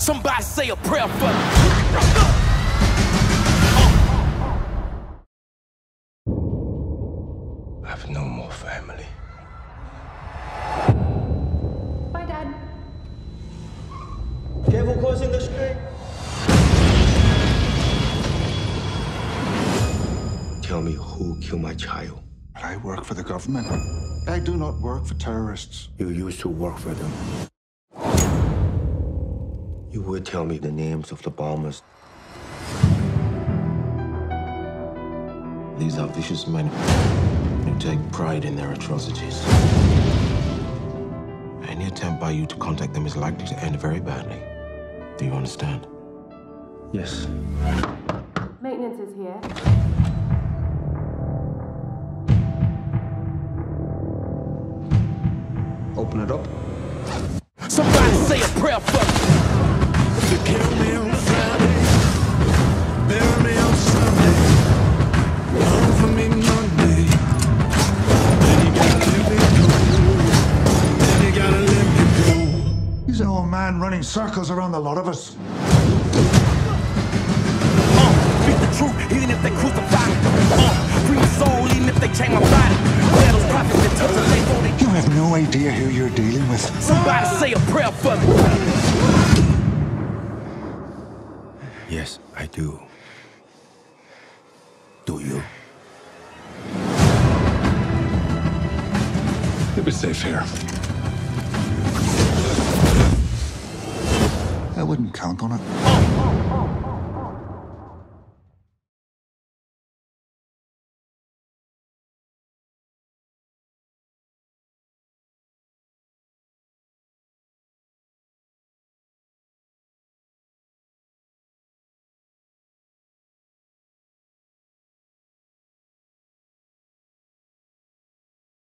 Somebody say a prayer for me. I have no more family. Bye, Dad. Careful crossing the street. Tell me who killed my child. I work for the government. I do not work for terrorists. You used to work for them. You would tell me the names of the bombers. These are vicious men who take pride in their atrocities. Any attempt by you to contact them is likely to end very badly. Do you understand? Yes. Maintenance is here. Open it up. Somebody say a prayer for me. They kill me on Friday, bury me on Sunday, long for me Monday. Then you gotta let me go. Then you gotta let me go. He's an old man running circles around the lot of us. Speak the truth, even if they crucify me. Free the soul, even if they chain my body. Battles, prophets, and touch the label. You have no idea who you're dealing with. Somebody say a prayer for me. Yes, I do. Do you? It was safe here. I wouldn't count on it.